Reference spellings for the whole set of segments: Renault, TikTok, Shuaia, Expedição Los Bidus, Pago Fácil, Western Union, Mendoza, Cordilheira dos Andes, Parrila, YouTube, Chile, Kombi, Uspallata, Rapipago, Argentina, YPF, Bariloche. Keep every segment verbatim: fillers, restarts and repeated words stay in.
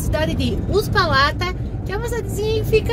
cidade de Uspallata, que é uma cidadezinha que fica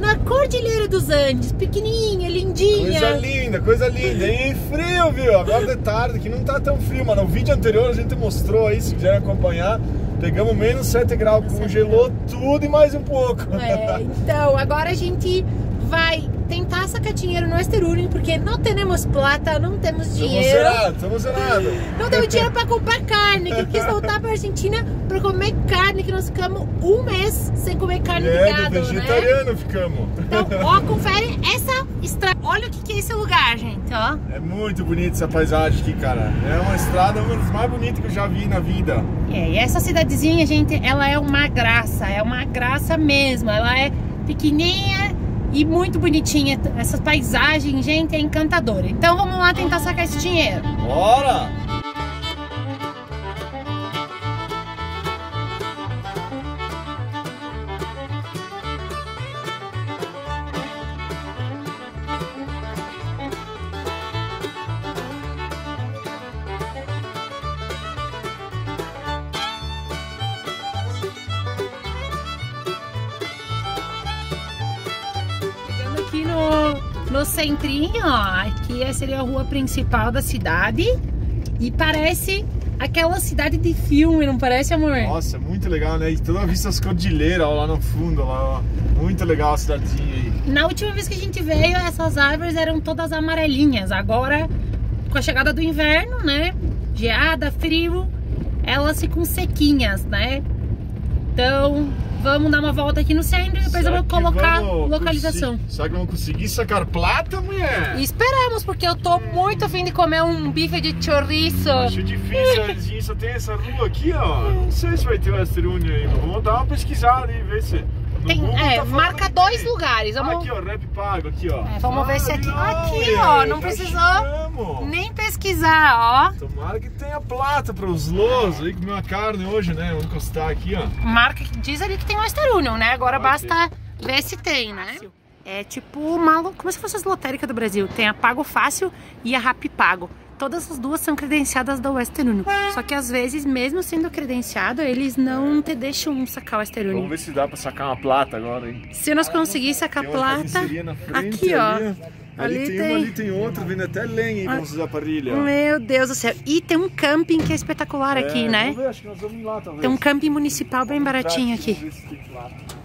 na Cordilheira dos Andes, pequenininha, lindinha. Coisa linda, coisa linda. E frio, viu? Agora de tarde, que não tá tão frio, mano. No vídeo anterior a gente mostrou aí, se quiserem acompanhar, pegamos menos sete graus, congelou tudo e mais um pouco. É, então, agora a gente vai tentar sacar dinheiro no Western Union, porque não temos plata, não temos dinheiro. Estamos zerados, não temos dinheiro para comprar carne, que eu quis voltar para a Argentina para comer carne, que nós ficamos um mês sem comer carne é, de gado, vegetariano, né? Ficamos. Então, ó, confere essa estrada. Olha o que que é esse lugar, gente, ó. É muito bonito essa paisagem aqui, cara. É uma estrada, uma das mais bonitas que eu já vi na vida. É, e essa cidadezinha, gente, ela é uma graça, é uma graça mesmo. Ela é pequenininha e muito bonitinha, essa paisagem, gente, é encantadora. Então vamos lá tentar sacar esse dinheiro. Bora! Aqui no, no centrinho, ó, aqui seria a rua principal da cidade e parece aquela cidade de filme, não parece, amor? Nossa, muito legal, né? E toda a vista das cordilheiras, ó, lá no fundo, ó, muito legal a cidadezinha aí. Na última vez que a gente veio, essas árvores eram todas amarelinhas, agora com a chegada do inverno, né, geada, frio, elas ficam sequinhas, né? Então, vamos dar uma volta aqui no centro e depois eu vou colocar localização. Será que vamos conseguir sacar plata, mulher? E esperamos, porque eu tô muito afim de comer um bife de chorizo. Acho difícil, só tem essa rua aqui, ó. Não sei se vai ter Western Union aí. Vamos dar uma pesquisada e ver se... Tem, é, tá marca dois aqui. Lugares. Vamos... Aqui, ó, Rapipago, aqui, ó. É, vamos ah, ver se aqui... Não, aqui, ó, não precisou chegamos. Nem pesquisar, ó. Tomara que tenha plata para os louros aí, comer uma carne hoje, né? Vamos encostar aqui, ó. Marca, diz ali que tem Western Union, né? Agora vai basta ter. Ver se tem, né? Fácil. É tipo uma... Como se fosse as lotéricas do Brasil. Tem a Pago Fácil e a Rapipago. Todas as duas são credenciadas da Western Union. Só que às vezes, mesmo sendo credenciado, eles não te deixam sacar o Western Union. Vamos ver se dá pra sacar uma plata agora, hein? Se nós conseguir sacar tem plata, na frente, aqui ó. Ali, ali, ali, tem tem... Uma, ali tem outra, vendo até lenha, hein, ah. Vamos usar parrilha. Meu Deus do céu. E tem um camping que é espetacular é, aqui, né? Ver, acho que nós vamos lá, talvez. Tem um camping municipal bem baratinho aqui. Vamos ver se tem plata.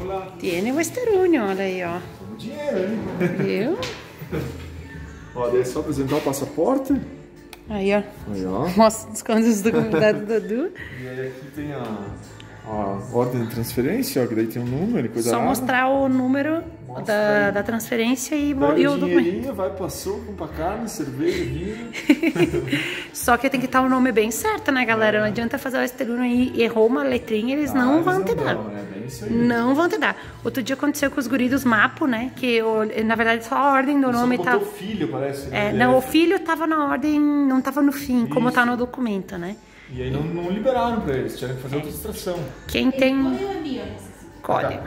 Olá. Tem Western Union, olha aí, ó. Dinheiro, hein? Viu? Ó, daí é só apresentar o passaporte. Aí, ó. Aí, ó. Mostra os contos do convidado do Dudu. E aí aqui tem a, a ordem de transferência, ó, que daí tem um número e coisa. Só rara. Mostrar o número da, da transferência e, e o documento. Vai pra suco, pra carne, cerveja, vinho. Só que tem que estar o nome bem certo, né, galera? É. Não adianta fazer o esterno e errou uma letrinha, eles ah, não eles vão te dar. Não, né? Bem isso aí. Não vão te dar. Outro dia aconteceu com os guris dos Mapo, né? Que eu, na verdade só a ordem do nome tá. O filho, parece. Né? É, não, o filho tava na ordem, não tava no fim, isso. Como tá no documento, né? E aí não, não liberaram pra eles, tiveram que fazer outra extração. Quem tem. Código.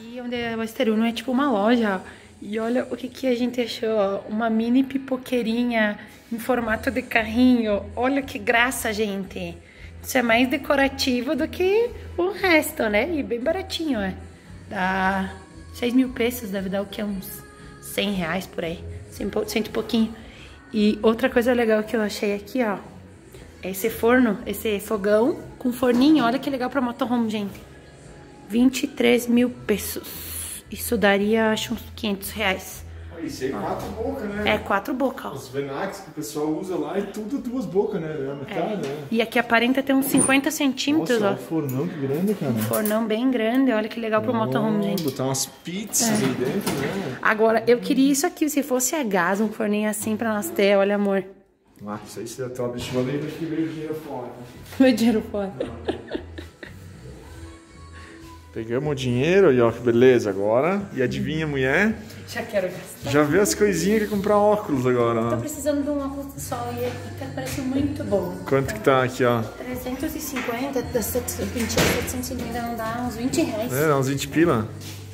E onde é o Western Union é tipo uma loja, e olha o que que a gente achou, ó. Uma mini pipoqueirinha em formato de carrinho, olha que graça, gente. Isso é mais decorativo do que o resto, né? E bem baratinho, é. Dá seis mil pesos, deve dar o que? Uns cem reais por aí, cento e pouquinho. E outra coisa legal que eu achei aqui, ó, é esse forno, esse fogão com forninho, olha que legal pra motorhome, gente. vinte e três mil pesos. Isso daria, acho, uns quinhentos reais. Isso aí é quatro bocas, né? É, quatro bocas. Os venax que o pessoal usa lá é tudo duas bocas, né? É a metade, é. Né? E aqui aparenta ter uns cinquenta centímetros, nossa, ó. É um fornão que grande, cara. Um fornão bem grande, olha que legal pro oh, motorhome, gente. Botar umas pizzas é. Aí dentro, né? Agora, eu queria isso aqui, se fosse a gás, um forninho assim pra nós ter, olha, amor. Ah, isso aí você já tá abençoando aí, acho que veio dinheiro fora. Veio dinheiro fora. Pegamos o dinheiro e ó, que beleza agora. E adivinha, mulher? Já quero gastar. Já vê as coisinhas que comprar óculos agora. Eu tô precisando de um óculos de sol e tá parece muito bom. Quanto então, que tá aqui, ó? trezentos e cinquenta, setecentos e cinquenta não dá uns vinte reais. É, dá uns vinte pila.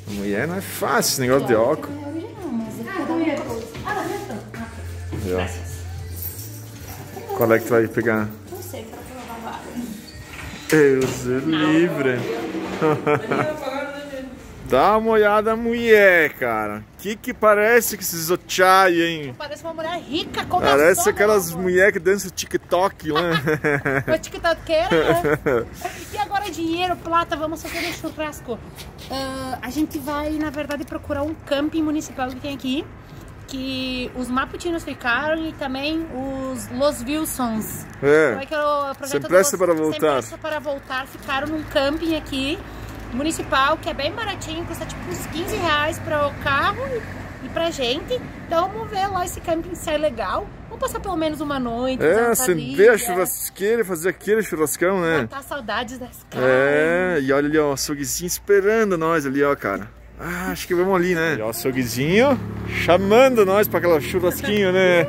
A mulher não é fácil esse negócio claro, de óculos. Eu já não, mas eu ah, não é óculos. Ah, não é óculos. Graças. Qual é que tu vai pegar? Não sei, para provar vários. Deus livre. Dá uma olhada, mulher, cara. Que que parece que esses Shuaia, hein? Parece uma mulher rica, como parece aquelas mulheres que dançam TikTok, né? Foi TikTokeira, né? E agora dinheiro, plata, vamos fazer um churrasco. Uh, a gente vai, na verdade, procurar um camping municipal que tem aqui. Que os Maputinos ficaram e também os Los Wilsons. É. É que o projeto Sem pressa para voltar. Sem pressa para voltar. Ficaram num camping aqui, municipal, que é bem baratinho, custa tipo uns quinze reais para o carro e, e pra gente. Então vamos ver lá esse camping se é legal. Vamos passar pelo menos uma noite. É, acender a churrasqueira, fazer aquele churrascão, né? Matar saudades das caras. É, e olha ali, ó, o açouguezinho esperando nós ali, ó, cara. Ah, acho que vamos ali, né? E o açouguezinho chamando nós para aquela churrasquinho, né?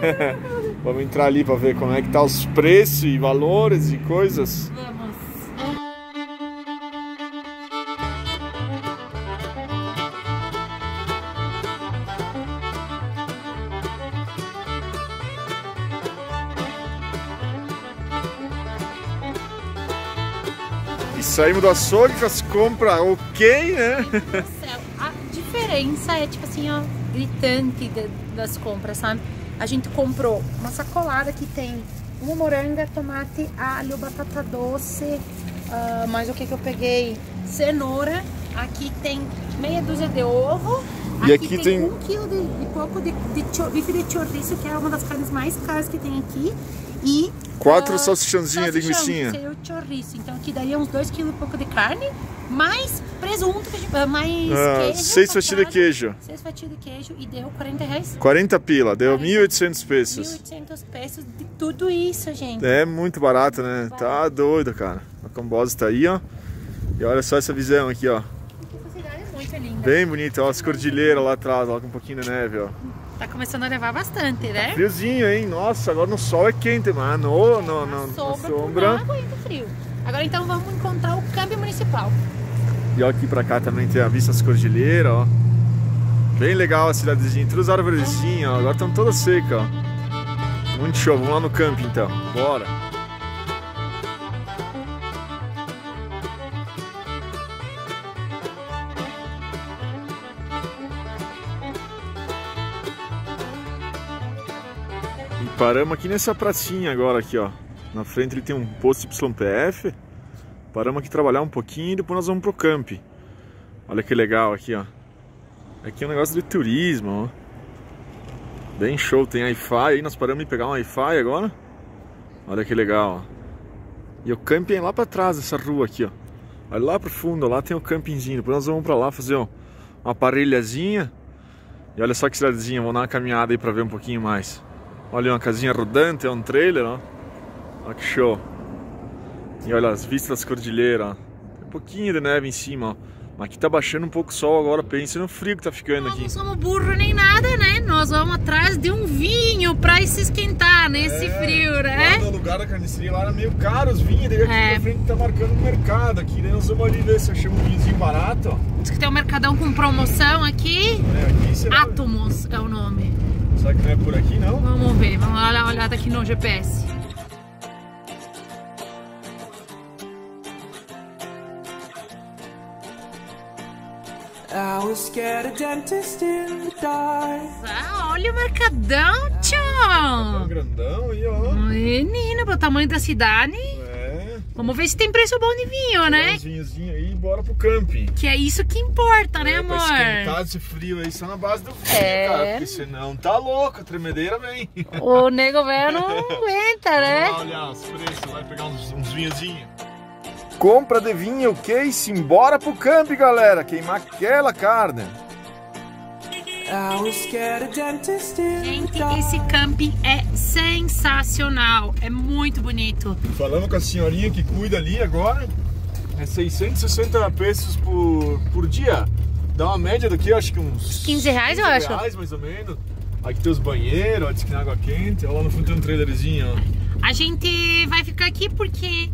Vamos entrar ali para ver como é que tá os preços e valores e coisas. Vamos. E saímos do açougue com as compras, ok, né? A diferença é tipo assim, ó, gritante de, das compras, sabe? A gente comprou uma sacolada que tem uma moranga, tomate, alho, batata doce, uh, mas o que que eu peguei? Cenoura, aqui tem meia dúzia de ovo, aqui, e aqui tem, tem um quilo de, de pouco de, de, de bife de chouriço, que é uma das carnes mais caras que tem aqui, e quatro uh, salsichãozinhas de linguiçinha. Então aqui daria uns dois quilos e pouco de carne, mais presunto, mais ah, queijo. seis fatias de queijo. seis fatias de queijo e deu quarenta reais. quarenta pila, deu mil e oitocentos pesos. mil e oitocentos pesos de tudo isso, gente. É muito barato, né? Muito barato. Tá doido, cara. A Combosa tá aí, ó. E olha só essa visão aqui, ó. Essa cidade é muito linda. Bem bonita, ó. As cordilheiras lá atrás, ó, com um pouquinho de neve, ó. Tá começando a nevar bastante, né? Tá friozinho, hein? Nossa, agora no sol é quente, mano. Não, é, não, não. Na sombra. Não aguenta frio. Agora então vamos encontrar o câmbio municipal. E ó, aqui pra cá também tem a vista das cordilheiras, ó. Bem legal a cidadezinha. Todas as árvorezinhas, ó. Agora estão todas secas, ó. Muito show. Vamos lá no camping então. Bora. E paramos aqui nessa pracinha agora aqui, ó. Na frente ele tem um posto Y P F. Paramos aqui trabalhar um pouquinho e depois nós vamos pro camp. Olha que legal aqui, ó. Aqui é um negócio de turismo, ó. Bem show, tem Wi-Fi aí, nós paramos de pegar um Wi-Fi agora. Olha que legal, ó. E o camping é lá pra trás dessa rua aqui, ó. Olha lá pro fundo, ó, lá tem o campingzinho. Depois nós vamos pra lá fazer ó, uma parrilhazinha. E olha só que cidadezinha, vamos dar uma caminhada aí pra ver um pouquinho mais. Olha, uma casinha rodante, é um trailer, ó. Olha que show. E olha as vistas das cordilheiras, ó. Tem um pouquinho de neve em cima, ó. Mas aqui tá baixando um pouco o sol agora, pensa no frio que tá ficando aqui. Nós não somos burro nem nada, né? Nós vamos atrás de um vinho pra se esquentar nesse é, frio, né? Lá no lugar da carniceria lá era meio caro os vinhos, daí aqui é. Na frente tá marcando o mercado aqui, daí nós vamos ali ver se achamos um vinhozinho barato, ó. Diz que tem um mercadão com promoção aqui. É, aqui será? Átomos é o nome. Será que não é por aqui, não? Vamos ver, vamos dar uma olhada aqui no G P S. I was scared of dentist in the dark. Ah, olha o mercadão, tchau! Tá tão grandão aí, ó. Menina, pro tamanho da cidade. É. Vamos ver se tem preço bom de vinho, né? Vinhozinho aí, bora pro camping. Que é isso que importa, é, né, amor? Pra esquentar esse frio aí só na base do frio, é. Cara. Porque senão tá louco, a tremedeira vem. O nego velho não aguenta, né? Vamos lá olhar os preços, vai pegar uns, uns vinhozinhos. Compra de vinho, ok? Simbora pro camp, galera! Queimar aquela carne! Gente, esse camping é sensacional! É muito bonito! Falando com a senhorinha que cuida ali agora, é seiscentos e sessenta pesos por, por dia. Dá uma média do que? Acho que uns quinze reais, eu acho. quinze reais, mais ou menos. Aqui tem os banheiros, ó, diz que tem água quente. Olha lá no fundo tem um trailerzinho, ó. A gente vai ficar aqui porque...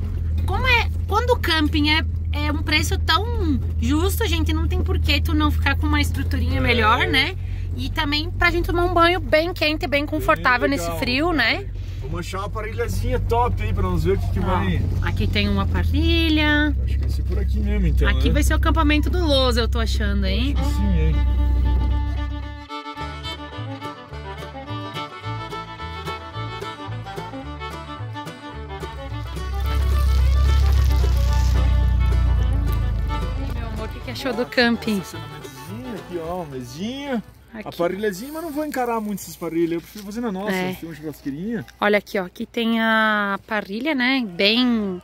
Como é, quando o camping é, é um preço tão justo, gente, não tem por que tu não ficar com uma estruturinha é. Melhor, né? E também pra gente tomar um banho bem quente, bem confortável bem nesse frio, né? Vamos achar uma parrilhazinha top aí pra nós ver o que, que vai. Aqui tem uma parrilha. Acho que vai ser por aqui mesmo, então. Aqui, né? Vai ser o acampamento do Loza, eu tô achando, hein? Acho que sim, hein? Meu amor, o que, que achou do camping? Estacionamentozinho aqui, ó, mesinha. Aqui. A parrilhazinha, mas não vou encarar muito essas parrilhas, eu prefiro fazer na nossa, é. Tem uma churrasqueirinha. Olha aqui, ó, aqui tem a parrilha, né, bem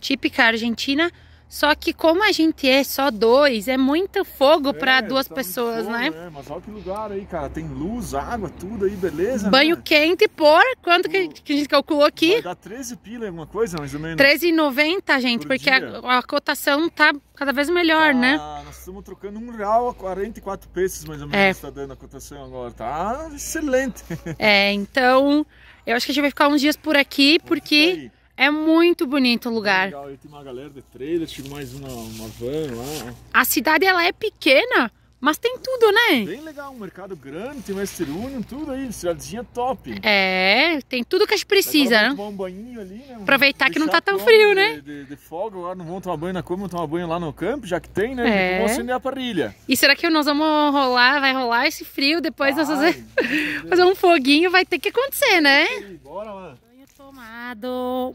típica argentina, só que como a gente é só dois, é muito fogo é, para duas tá pessoas, fogo, né? É, mas olha que lugar aí, cara, tem luz, água, tudo aí, beleza? Banho, né? Quente por, quanto que, que a gente calculou aqui? Vai dar treze pila, alguma coisa, mais ou menos. treze e noventa, gente, por porque a, a cotação tá cada vez melhor, tá, né? Nós estamos trocando um real a quarenta e quatro pesos, mais ou menos, é. Tá dando a cotação agora, tá excelente. É, então, eu acho que a gente vai ficar uns dias por aqui, porque... é muito bonito o lugar. Legal. Aí tem uma galera de trailer, chegou mais uma, uma van lá. A cidade ela é pequena, mas tem tudo, né? Bem legal, um mercado grande, tem Western Union, tudo aí, cidadezinha top. É, tem tudo que a gente precisa, né? Tomar um banho ali, né? Aproveitar que não tá tão frio, né? De, de, de folga, agora não vão tomar banho na Kombi, vão tomar banho lá no campo, já que tem, né? É. Vamos acender a parrilha. E será que nós vamos rolar, vai rolar esse frio, depois vai, nós vamos fazer, fazer um foguinho, vai ter que acontecer, né? Aí, bora lá. Tomado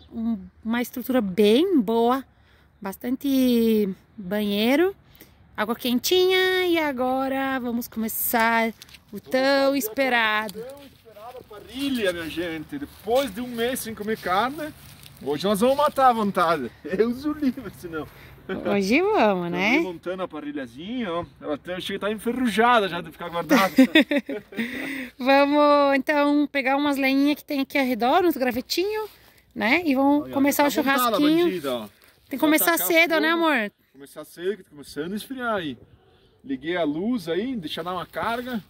uma estrutura bem boa, bastante banheiro, água quentinha e agora vamos começar o tão esperado. Tão esperada parrilha, minha gente. Depois de um mês sem comer carne, hoje nós vamos matar à vontade. Eu uso livre, senão. Hoje vamos, né? Estou montando a parrilhazinha, ó. Ela até chega tá enferrujada já de ficar guardada. Vamos então pegar umas lenhinhas que tem aqui ao redor, uns gravetinhos, né? E vamos olha, começar tá o churrasquinho. Bandida, ó. Tem que começar cedo, né, amor? Começar cedo, que tá começando a esfriar aí. Liguei a luz aí, deixar dar uma carga.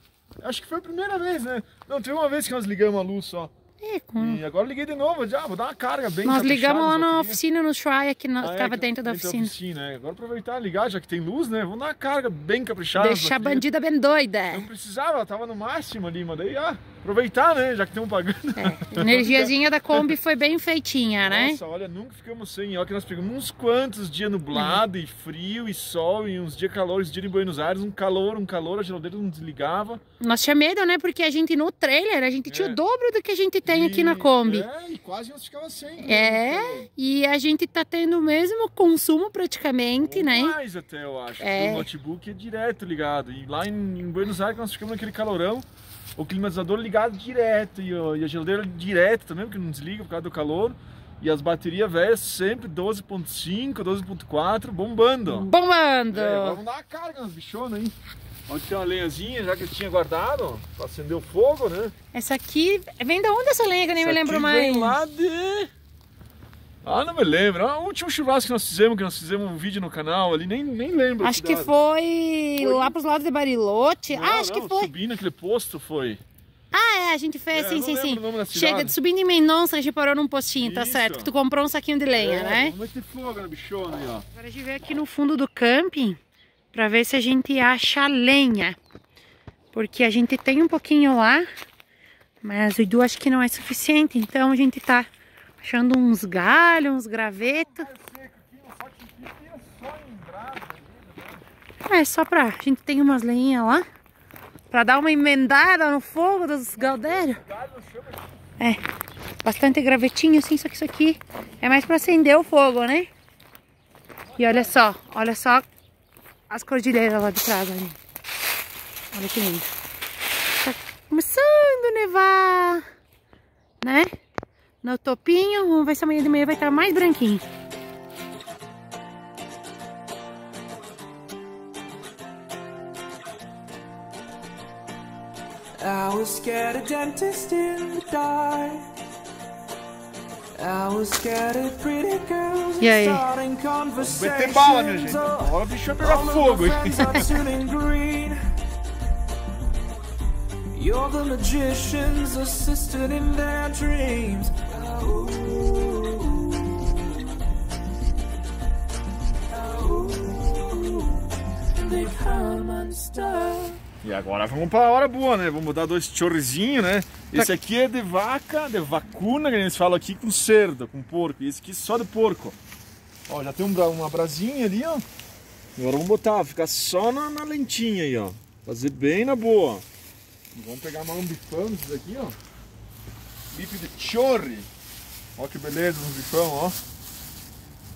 Acho que foi a primeira vez, né? Não, teve uma vez que nós ligamos a luz só. É, com... e agora liguei de novo, já vou dar uma carga bem. Nós ligamos lá na oficina, no Shuaia, que estava ah, é, dentro da oficina. oficina é. Agora aproveitar e ligar, já que tem luz, né? Vamos dar uma carga bem caprichada. Deixar a bandida bem doida. Não precisava, ela estava no máximo ali, mas daí, ah, aproveitar, né? Já que tem um pagando. É. A energiazinha da Kombi foi bem feitinha, né? Nossa, olha, nunca ficamos sem. Olha que nós pegamos uns quantos dias nublado uhum. e frio e sol e uns dias calores, uns dias em Buenos Aires, um calor, um calor, a geladeira não desligava. Nós tinha medo, né? Porque a gente no trailer, a gente é. tinha o dobro do que a gente tem. Tem aqui na Kombi. É, e quase nós ficava sem. Né? É, e a gente tá tendo o mesmo consumo praticamente, ou né? Mais até, eu acho. É. O notebook é direto ligado. E lá em, em Buenos Aires nós ficamos naquele calorão, o climatizador ligado direto, e, ó, e a geladeira direto também, porque não desliga por causa do calor. E as baterias velhas sempre doze ponto cinco, doze ponto quatro, bombando. Ó. Bombando! É, agora vamos dar uma carga nas bichonas aí. Onde tem uma lenhazinha, já que eu tinha guardado, para acender o fogo, né? Essa aqui, vem de onde essa lenha que eu nem essa me lembro mais? Vem lá de... ah, não me lembro. O último churrasco que nós fizemos, que nós fizemos um vídeo no canal ali, nem, nem lembro. Acho que foi... foi lá pros lados de Bariloche. Não, ah, acho não, que foi. Subindo aquele posto, foi. Ah, é, a gente fez, é, sim, sim, sim. Chega, subindo em Mendoza, a gente parou num postinho, isso. Tá certo? Que tu comprou um saquinho de lenha, é, né? Vamos meter fogo na bichona aí, ó. Agora a gente veio aqui no fundo do camping. Pra ver se a gente acha lenha. Porque a gente tem um pouquinho lá, mas o Edu acho que não é suficiente. Então a gente tá achando uns galhos, uns gravetos. É só pra... a gente tem umas lenhas lá. Pra dar uma emendada no fogo dos galdeiros. É, bastante gravetinho assim, só que isso aqui é mais pra acender o fogo, né? E olha só, olha só. As cordilheiras lá de trás, ali. Olha que lindo. Tá começando a nevar, né? No topinho, vamos ver se amanhã de manhã vai estar mais branquinho. I was scared of dentists in the dark. E aí? Vai ter bala, minha gente. Olha o bicho pegar fogo. E agora vamos para a hora boa, né? Vamos dar dois chorzinhos, né? Esse aqui é de vaca, de vacuna, que eles falam aqui, com cerdo, com porco. E esse aqui só de porco. Ó, já tem uma brasinha ali, ó. Agora vamos botar, ficar só na, na lentinha aí, ó. Fazer bem na boa. Vamos pegar mais um bifão desses aqui, ó. Bife de chorri. Ó que beleza, um bifão, ó.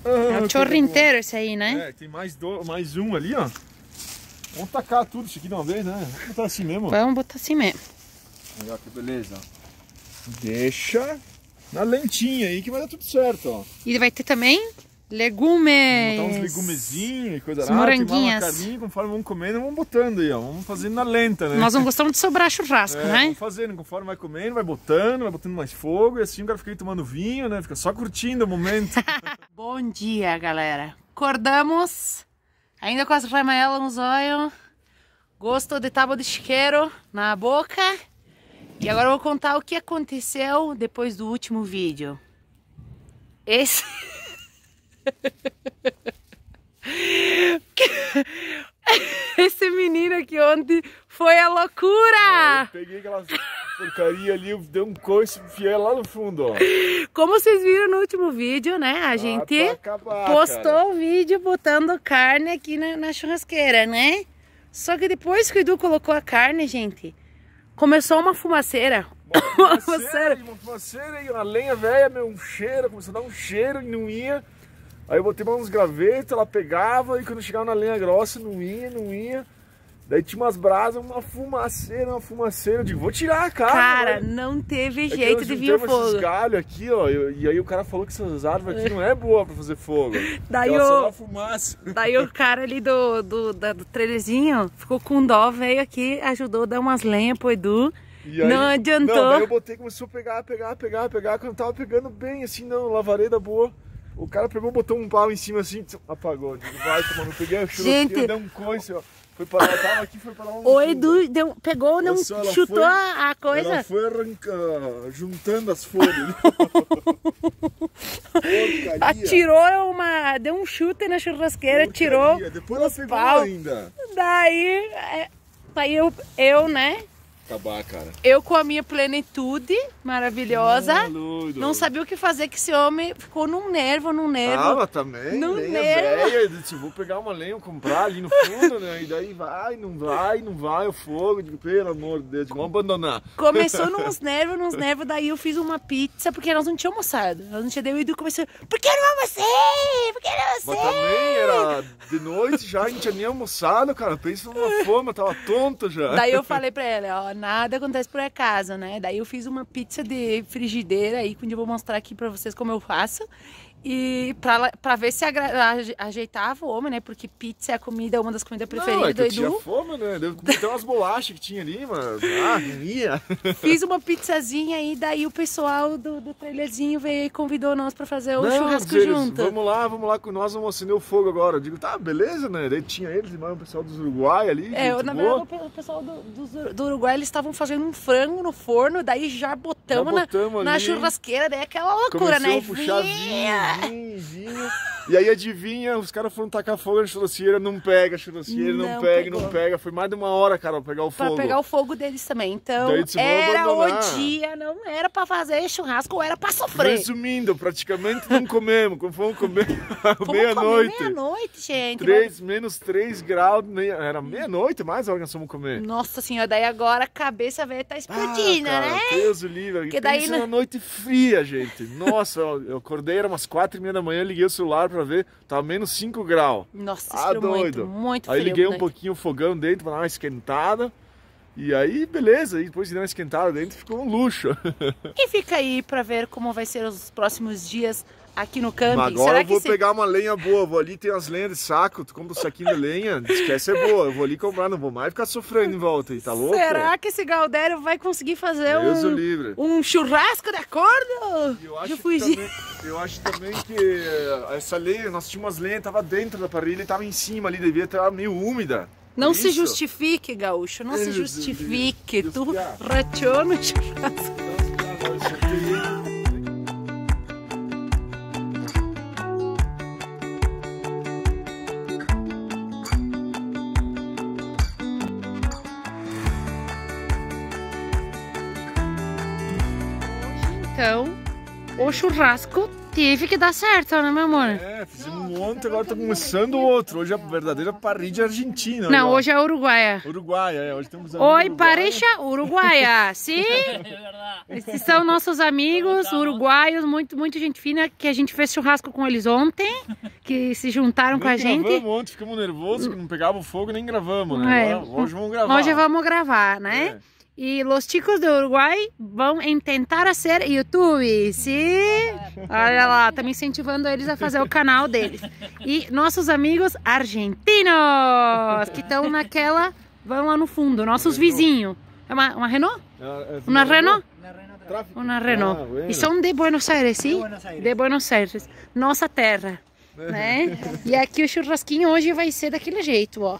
Ah, é o chorri inteiro esse aí, né? É, tem mais, do, mais um ali, ó. Vamos tacar tudo isso aqui de uma vez, né? Vamos botar assim mesmo. Vamos botar assim mesmo. Olha que beleza. Deixa na lentinha aí que vai dar tudo certo, ó. E vai ter também legumes. Vamos botar uns legumezinhos e coisa lá. Moranguinhas. Uma carninha, conforme vamos comendo, vamos botando aí, ó. Vamos fazendo na lenta, né? Nós não gostamos de sobrar churrasco, é, né? Vamos fazendo, conforme vai comendo, vai botando, vai botando mais fogo. E assim o cara fica aí tomando vinho, né? Fica só curtindo o momento. Bom dia, galera. Acordamos. Ainda com as ramaelas nos olhos, gosto de tábua de chiqueiro na boca. E agora eu vou contar o que aconteceu depois do último vídeo. Esse... Esse menino aqui ontem foi a loucura! Eu peguei aquela porcaria ali, dei um coice e enfiei lá no fundo, ó. Como vocês viram no último vídeo, né? A gente ah, tá acabar, postou cara. um vídeo botando carne aqui na, na churrasqueira, né? Só que depois que o Edu colocou a carne, gente, começou uma fumaceira. Uma fumaceira, uma fumaceira e uma lenha velha, meu, um cheiro, começou a dar um cheiro e não ia. Aí eu botei mais uns gravetos, ela pegava, e quando chegava na lenha grossa, não ia, não ia. Daí tinha umas brasas, uma fumaceira, uma fumaceira. Eu digo, vou tirar a cara. Cara, mano. Não teve jeito de vir o fogo. Esses galhos aqui, ó, e aí o cara falou que essas árvores aqui não é boa pra fazer fogo. Daí o... só dá fumaça. Daí o cara ali do, do, da, do trailerzinho ficou com dó, veio aqui, ajudou a dar umas lenhas pro Edu. E aí, não adiantou. Não, daí eu botei, começou a pegar, pegar, pegar, pegar. Quando tava pegando bem, assim, não, lavareda boa. O cara pegou, botou um pau em cima assim, apagou. Digo, vai, mano, peguei a churrasqueira, deu um coice, ó. Foi pra lá, tava aqui, foi pra lá. Um o Edu deu, pegou, não Nossa, chutou foi, a coisa. Ela foi arrancando, juntando as folhas. Porcaria. Atirou uma, deu um chute na churrasqueira, tirou. Depois ela pegou pau. ainda. Daí, daí eu, eu, né? Acabar, cara. Eu com a minha plenitude maravilhosa, Maludo. não sabia o que fazer, que esse homem ficou num nervo, num nervo. Tava também, num lenha nervo. Véia, eu disse, vou pegar uma lenha, comprar ali no fundo, né? E daí vai, não vai, não vai o fogo, eu digo, pelo amor de Deus, vamos abandonar. Começou nos nervos, nos nervos, daí eu fiz uma pizza, porque nós não tínhamos almoçado, nós não tínhamos ido e comecei, por que não almocei? Por que não almocei? Mas também era de noite já, a gente tinha nem almoçado, cara, pensa numa fome, eu tava tonto já. Daí eu falei pra ela, ó, nada acontece por acaso, né? Daí eu fiz uma pizza de frigideira aí, que eu vou mostrar aqui pra vocês como eu faço. E pra, pra ver se ajeitava o homem, né? Porque pizza é a comida, uma das comidas preferidas Não, é que do Edu. Tinha fome, né? Deve ter umas bolachas que tinha ali, mano. Ah, minha. Fiz uma pizzazinha aí, daí o pessoal do, do trailerzinho veio e convidou nós pra fazer o Não, churrasco dizer, junto. Vamos lá, vamos lá com nós, vamos acender o fogo agora. Eu digo, tá, beleza, né? Daí tinha eles e mais o pessoal do Uruguai ali. É, na boa. verdade, o pessoal do, do, do Uruguai, eles estavam fazendo um frango no forno, daí já botamos, já botamos na, na churrasqueira, daí aquela loucura, Começou né? A puxar vinho. Vinho, vinho. E aí adivinha, os caras foram tacar fogo na churrasqueira, não pega, churrasqueira não, não pega, pegou. não pega. Foi mais de uma hora, cara, pra pegar o fogo. Pra pegar o fogo deles também, então Daí, disse, era o dia, não era pra fazer churrasco, era pra sofrer. Resumindo, praticamente não comemos, fomos comer meia-noite. Meia-noite, gente. Três, mas... Menos três graus, meia... era meia-noite mais a hora que nós fomos comer. Nossa senhora, daí agora a cabeça velha tá explodindo, ah, cara, né? Deus o livre, que daí na... uma noite fria, gente. Nossa, eu acordei, era umas quatro Quatro e meia da manhã, liguei o celular pra ver, tava menos cinco graus. Nossa, ah, doido. muito, muito Aí frio, liguei um né? pouquinho o fogão dentro pra dar uma esquentada. E aí, beleza, e depois de dar uma esquentada dentro, ficou um luxo. E fica aí pra ver como vai ser os próximos dias aqui no camping. Mas agora Será eu vou que pegar se... uma lenha boa, vou ali, tem as lenhas de saco, tu compra um saquinho de lenha, esquece é boa, eu vou ali comprar, não vou mais ficar sofrendo em volta, e tá louco? Será que esse Galdério vai conseguir fazer Deus um, livre. um churrasco de acordo? Eu acho, também, eu acho também que essa lenha, nós tínhamos umas lenhas, tava dentro da parrilha e tava em cima ali, devia estar meio úmida. Não Isso. se justifique, gaúcho, não Deus se justifique, Deus tu rachou no churrasco. Então, o churrasco teve que dar certo, né, meu amor? É, fizemos um monte, agora tá começando outro. Hoje é a verdadeira parrilha argentina. Não, hoje é uruguaia. Uruguaia, é. Hoje temos amigos. Oi, pareja uruguaia, sim? É verdade. Esses são nossos amigos uruguaios, muito, muito gente fina, que a gente fez churrasco com eles ontem, que se juntaram com a gente. Não gravamos ontem, ficamos nervosos, que não pegava o fogo e nem gravamos, né? É. Hoje vamos gravar. Hoje vamos gravar, né? É. E os chicos do Uruguai vão tentar ser YouTube, sim? Olha lá, tá me incentivando eles a fazer o canal deles. E nossos amigos argentinos, que estão naquela, vão lá no fundo, nossos vizinhos. É uma, uma Renault? Uma Renault? Uma Renault. E são de Buenos Aires, sim? De Buenos Aires, nossa terra, né? E aqui o churrasquinho hoje vai ser daquele jeito, ó.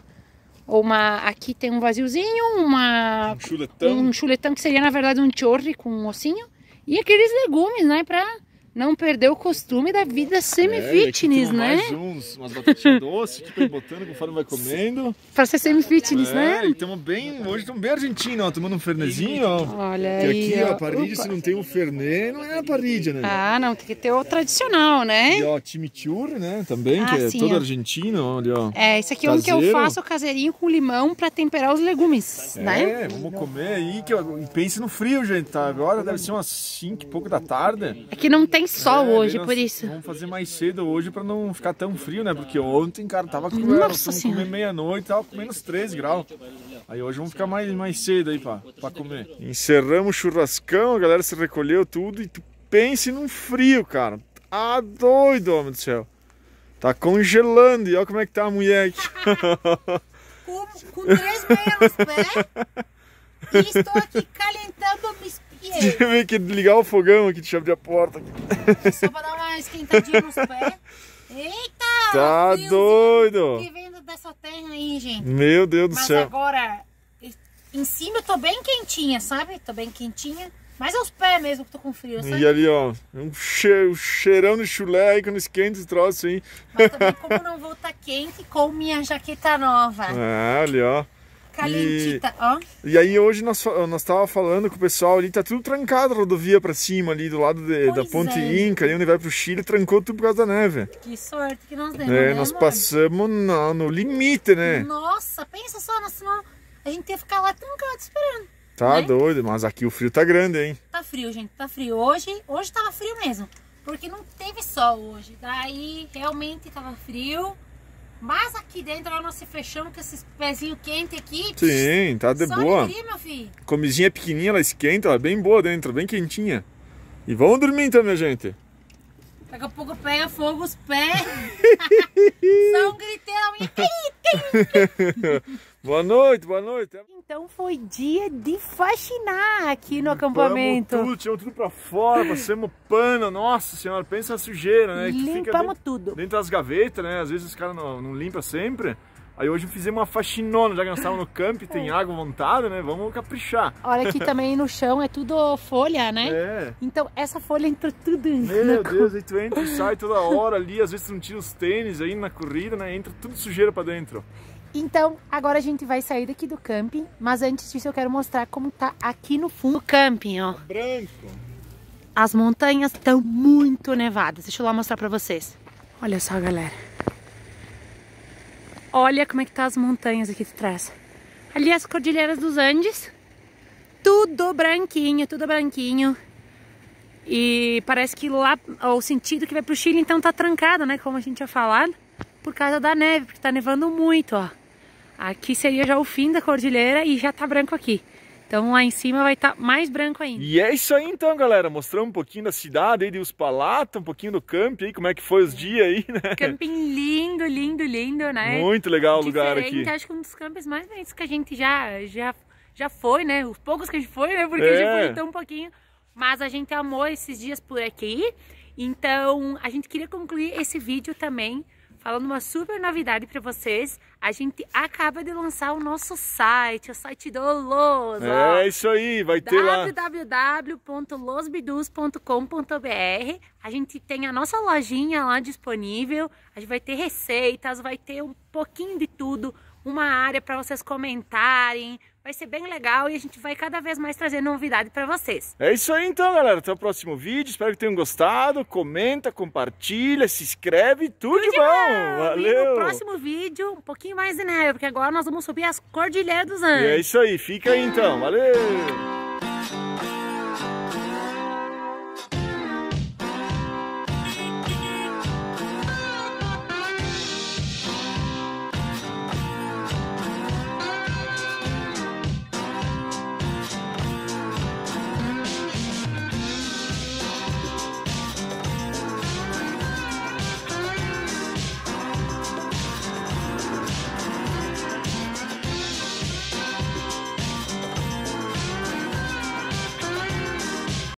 Uma, aqui tem um vaziozinho, uma, um, chuletão. um chuletão que seria na verdade um chorri com um ossinho. E aqueles legumes, né? Pra não perder o costume da vida semi-fitness, é, né? Mais uns, umas batatinhas doces, tipo, botando conforme vai comendo. Pra ser semi-fitness, é, né? E estamos bem, hoje estamos bem argentinos, ó, tomando um fernezinho, ó. Olha que aí, aqui, ó, a parrilha, se não tem o um fernet, não é a parrilha, né? Ah, não, tem que ter o tradicional, né? E, ó, chimichurri, né, também, ah, que é sim, todo ó. argentino, olha, ó. É, isso aqui é um que eu faço caseirinho com limão pra temperar os legumes, é, né? É, vamos comer aí, que eu, pense no frio, gente, tá? Agora deve ser umas cinco e pouco da tarde. É que não tem sol é, hoje, por isso. Vamos fazer mais cedo hoje para não ficar tão frio, né? Porque ontem, cara, tava com meia-noite, tava com menos treze graus. Aí hoje vamos ficar mais, mais cedo aí para comer. Encerramos o churrascão, a galera se recolheu tudo e tu pense num frio, cara. Ah, doido, homem do céu. Tá congelando e olha como é que tá a mulher aqui. com, com três meias pés e estou aqui calentando meus pies. Tive que ligar o fogão aqui, deixa eu abrir a porta aqui. Só para dar uma esquentadinha nos pés. Eita! Tá Deus, doido! Que vem dessa terra aí, gente. Meu Deus do Mas céu. Mas agora, em cima eu tô bem quentinha, sabe? Tô bem quentinha. Mas é os pés mesmo que tô com frio, sabe? E ali, ó, um cheirão de chulé aí quando esquenta esse troço, hein? Mas também como não vou estar tá quente com minha jaqueta nova. Ah, ali, ó. Calentita, ó. E, e aí hoje nós nós tava falando com o pessoal ali, tá tudo trancado a rodovia pra cima ali, do lado de, da Ponte é. Inca, ali onde vai pro Chile, trancou tudo por causa da neve. Que sorte que nós demos, é, né, nós amor? passamos no, no limite, né? Nossa, pensa só, nós, senão a gente ia ficar lá trancado esperando. Tá, né? Doido, mas aqui o frio tá grande, hein? Tá frio, gente, tá frio. Hoje, hoje tava frio mesmo, porque não teve sol hoje, daí realmente tava frio. Mas aqui dentro ó, nós se fechamos com esses pezinhos quentes aqui. Sim, tá de Só boa. Alegria, meu filho. Comisinha pequenininha, ela esquenta, ela é bem boa dentro, bem quentinha. E vamos dormir então, minha gente. Daqui a pouco pega fogo os pés. Só um griteiro. Boa noite, boa noite. Então foi dia de faxinar aqui no acampamento. Limpamos tudo, tiramos tudo pra fora, passamos pano, nossa senhora, pensa na sujeira, né? Que Limpamos fica dentro, tudo. Dentro das gavetas, né? Às vezes os caras não, não limpam sempre. Aí hoje fizemos uma faxinona, já que nós estávamos no camp, tem água à vontade, né? Vamos caprichar. Olha aqui também no chão é tudo folha, né? É. Então essa folha entra tudo. Meu Deus, aí tu entra e sai toda hora ali, às vezes tu não tira os tênis aí na corrida, né? Entra tudo sujeira pra dentro. Então, agora a gente vai sair daqui do camping, mas antes disso eu quero mostrar como tá aqui no fundo do camping, ó. Branco. As montanhas estão muito nevadas. Deixa eu lá mostrar pra vocês. Olha só, galera. Olha como é que tá as montanhas aqui de trás. Ali as Cordilheiras dos Andes. Tudo branquinho, tudo branquinho. E parece que lá, ó, o sentido que vai pro Chile, então tá trancado, né? Como a gente tinha falado. Por causa da neve, porque tá nevando muito, ó. Aqui seria já o fim da cordilheira e já tá branco aqui. Então lá em cima vai estar tá mais branco ainda. E é isso aí então, galera. Mostramos um pouquinho da cidade aí de Uspallata, um pouquinho do camping aí, como é que foi os dias aí, né? Camping lindo, lindo, lindo, né? Muito legal o lugar aqui. Acho que um dos campings mais bonitos que a gente já, já, já foi, né? Os poucos que a gente foi, né? Porque é. já foi tão pouquinho. Mas a gente amou esses dias por aqui. Então a gente queria concluir esse vídeo também falando uma super novidade para vocês. A gente acaba de lançar o nosso site, o site do Los. Ó. É isso aí, vai ter lá. w w w ponto los bidus ponto com ponto b r. A gente tem a nossa lojinha lá disponível. A gente vai ter receitas, vai ter um pouquinho de tudo. uma área para vocês comentarem. Vai ser bem legal e a gente vai cada vez mais trazer novidade para vocês. É isso aí então, galera. Até o próximo vídeo. Espero que tenham gostado. Comenta, compartilha, se inscreve. Tudo, tudo de bom. bom. Valeu. E no próximo vídeo, um pouquinho mais de neve, porque agora nós vamos subir as Cordilheiras dos Andes. E é isso aí. Fica aí então. Valeu.